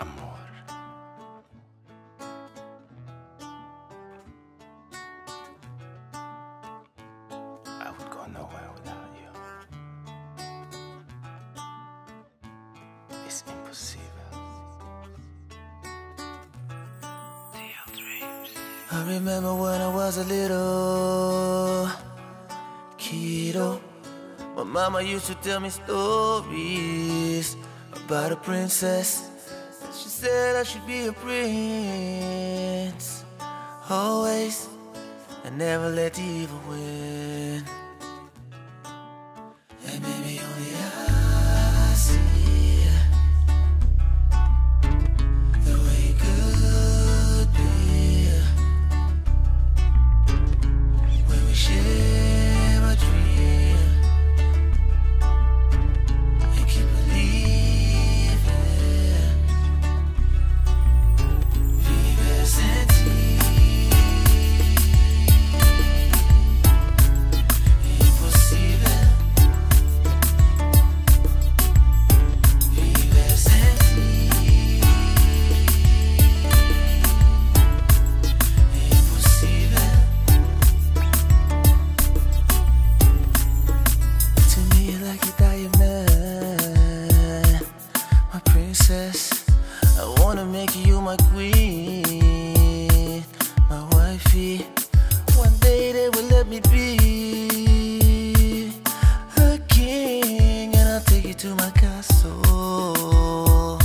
amor. I would go nowhere without you. It's impossible. I remember when I was a little kiddo. My mama used to tell me stories about a princess. She said I should be a prince, always, and never let the evil win. And maybe only I see the way it could be when we share. I wanna make you my queen, my wifey. One day they will let me be a king, and I'll take you to my castle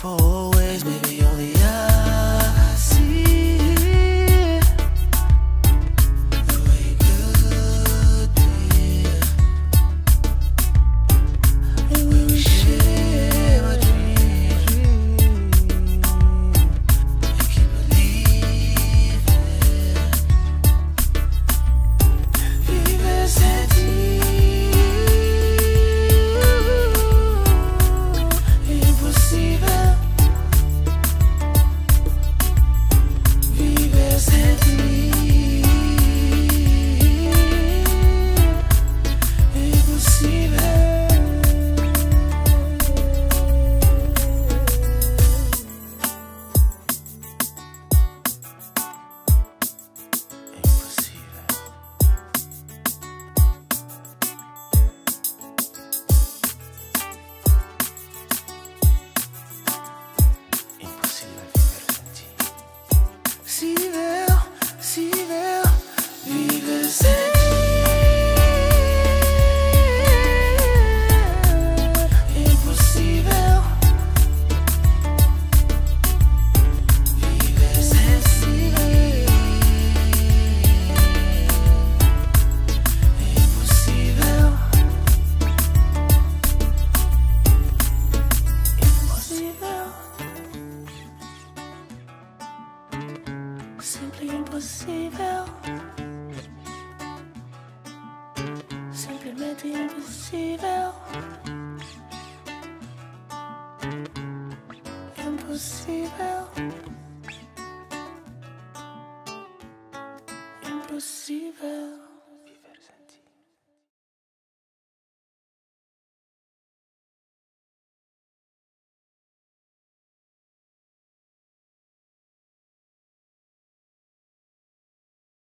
for always. Maybe only I see the way it could be, and when we share. Simply imposible. Simplemente imposible. Imposible. Imposible.